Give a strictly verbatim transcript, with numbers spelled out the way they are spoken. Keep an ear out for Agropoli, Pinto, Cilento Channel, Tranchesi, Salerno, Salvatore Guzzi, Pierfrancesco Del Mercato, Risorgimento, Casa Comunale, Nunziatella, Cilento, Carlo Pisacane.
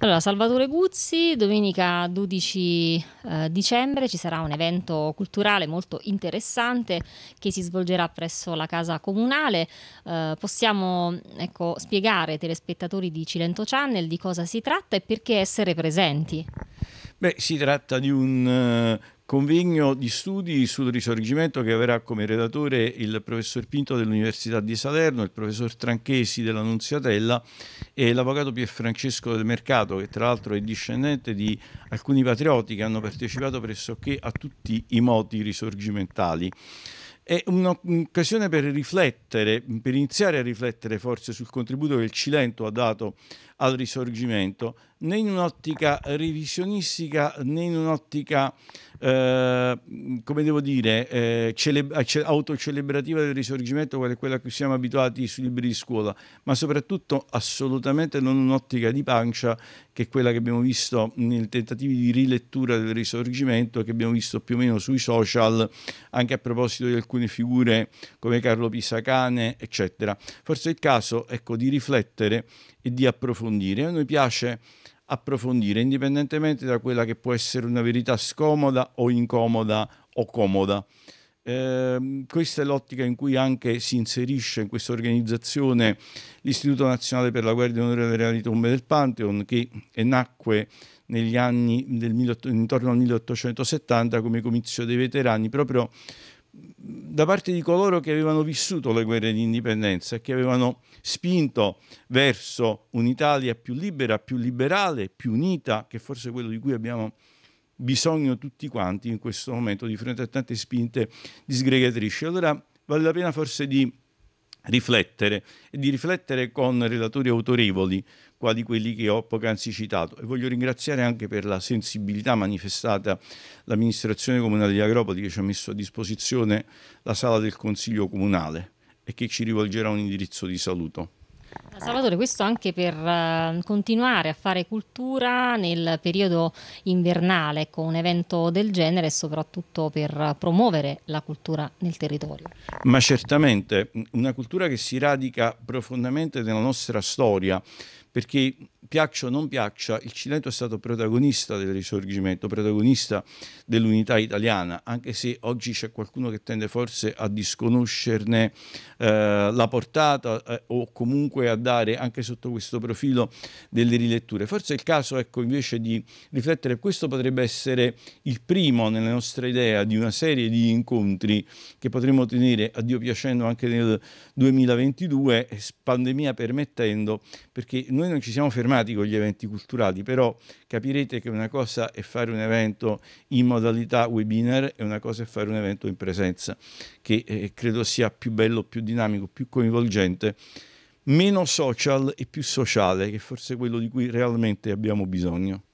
Allora, Salvatore Guzzi, domenica dodici eh, dicembre ci sarà un evento culturale molto interessante che si svolgerà presso la Casa Comunale. Eh, possiamo ecco, spiegare ai telespettatori di Cilento Channel di cosa si tratta e perché essere presenti. Beh, si tratta di un uh, convegno di studi sul Risorgimento che avrà come relatore il professor Pinto dell'Università di Salerno, il professor Tranchesi della Nunziatella e l'avvocato Pierfrancesco Del Mercato, che tra l'altro è discendente di alcuni patrioti che hanno partecipato pressoché a tutti i moti risorgimentali. È un'occasione per riflettere, per iniziare a riflettere forse sul contributo che il Cilento ha dato al Risorgimento, né in un'ottica revisionistica né in un'ottica, eh, come devo dire, eh, autocelebrativa del Risorgimento, quale è quella a cui siamo abituati sui libri di scuola, ma soprattutto assolutamente non un'ottica di pancia, che è quella che abbiamo visto nei tentativi di rilettura del Risorgimento, che abbiamo visto più o meno sui social, anche a proposito di alcuni figure come Carlo Pisacane, eccetera. Forse è il caso, ecco, di riflettere e di approfondire. A noi piace approfondire, indipendentemente da quella che può essere una verità scomoda o incomoda o comoda. Eh, questa è l'ottica in cui anche si inserisce in questa organizzazione l'Istituto Nazionale per la Guardia d'Onore delle Reali Tombe del Pantheon, che nacque negli anni del, intorno al milleottocentosettanta come comizio dei veterani, proprio da parte di coloro che avevano vissuto le guerre di indipendenza e che avevano spinto verso un'Italia più libera, più liberale, più unita, che forse è quello di cui abbiamo bisogno tutti quanti in questo momento, di fronte a tante spinte disgregatrici. Allora vale la pena forse di riflettere e di riflettere con relatori autorevoli quali quelli che ho poc'anzi citato, e voglio ringraziare anche per la sensibilità manifestata l'amministrazione comunale di Agropoli, che ci ha messo a disposizione la sala del Consiglio Comunale e che ci rivolgerà un indirizzo di saluto. Salvatore, questo anche per uh, continuare a fare cultura nel periodo invernale con un evento del genere, e soprattutto per promuovere la cultura nel territorio. Ma certamente, una cultura che si radica profondamente nella nostra storia, perché piaccia o non piaccia, il Cilento è stato protagonista del Risorgimento, protagonista dell'unità italiana, anche se oggi c'è qualcuno che tende forse a disconoscerne eh, la portata eh, o comunque a dare anche sotto questo profilo delle riletture. Forse è il caso, ecco, invece di riflettere. Questo potrebbe essere il primo nella nostra idea di una serie di incontri che potremo tenere, a Dio piacendo, anche nel duemilaventidue, pandemia permettendo, perché noi non ci siamo fermati con gli eventi culturali, però capirete che una cosa è fare un evento in modalità webinar e una cosa è fare un evento in presenza, che eh, credo sia più bello, più dinamico, più coinvolgente, meno social e più sociale, che forse è quello di cui realmente abbiamo bisogno.